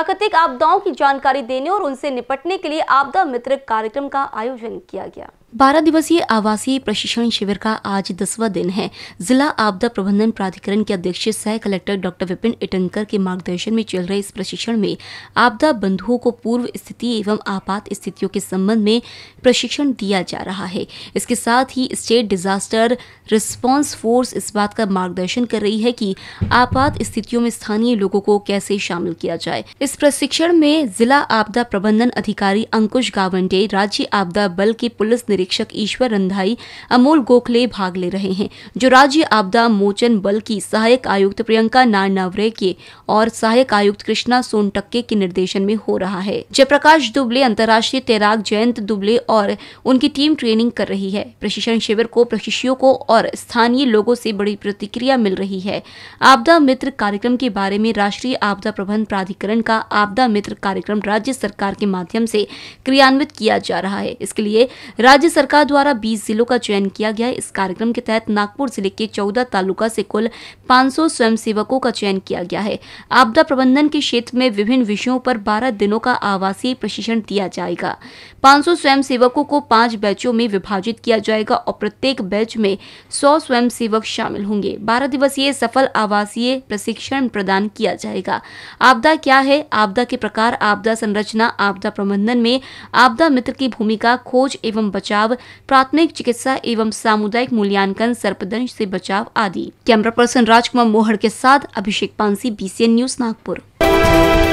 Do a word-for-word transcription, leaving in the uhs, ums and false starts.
प्राकृतिक आपदाओं की जानकारी देने और उनसे निपटने के लिए आपदा मित्र कार्यक्रम का आयोजन किया गया। बारह दिवसीय आवासीय प्रशिक्षण शिविर का आज दसवां दिन है। जिला आपदा प्रबंधन प्राधिकरण के अध्यक्ष सह कलेक्टर डॉक्टर विपिन इटंकर के मार्गदर्शन में चल रहे इस प्रशिक्षण में आपदा बंधुओं को पूर्व स्थिति एवं आपात स्थितियों के संबंध में प्रशिक्षण दिया जा रहा है। इसके साथ ही स्टेट डिजास्टर रिस्पॉन्स फोर्स इस बात का मार्गदर्शन कर रही है कि आपात स्थितियों में स्थानीय लोगों को कैसे शामिल किया जाए। इस प्रशिक्षण में जिला आपदा प्रबंधन अधिकारी अंकुश गावण्डे, राज्य आपदा बल के पुलिस निरीक्षक ईश्वर रंधाई, अमोल गोखले भाग ले रहे हैं, जो राज्य आपदा मोचन बल की सहायक आयुक्त प्रियंका नारनवरे के और सहायक आयुक्त कृष्णा सोन टक्के के निर्देशन में हो रहा है। जयप्रकाश दुबले, अंतर्राष्ट्रीय तैराक जयंत दुबले और उनकी टीम ट्रेनिंग कर रही है। प्रशिक्षण शिविर को प्रशिक्षुओं को और स्थानीय लोगों से बड़ी प्रतिक्रिया मिल रही है। आपदा मित्र कार्यक्रम के बारे में राष्ट्रीय आपदा प्रबंध प्राधिकरण का आपदा मित्र कार्यक्रम राज्य सरकार के माध्यम से क्रियान्वित किया जा रहा है। इसके लिए राज्य सरकार द्वारा बीस जिलों का चयन किया गया है। इस कार्यक्रम के तहत नागपुर जिले के चौदह तालुका से कुल पाँच सौ स्वयंसेवकों का चयन किया गया है। आपदा प्रबंधन के क्षेत्र में विभिन्न विषयों पर बारह दिनों का आवासीय प्रशिक्षण दिया जाएगा। पाँच सौ स्वयंसेवकों को पांच बैचों में विभाजित किया जाएगा और प्रत्येक बैच में सौ स्वयंसेवक शामिल होंगे। बारह दिवसीय सफल आवासीय प्रशिक्षण प्रदान किया जाएगा। आपदा क्या है, आपदा के प्रकार, आपदा संरचना, आपदा प्रबंधन में आपदा मित्र की भूमिका, खोज एवं बचाव, प्राथमिक चिकित्सा एवं सामुदायिक मूल्यांकन, सर्पदंश से बचाव आदि। कैमरा पर्सन राज कुमार मोहर के साथ Abhishek Pansi, B C N news Nagpur.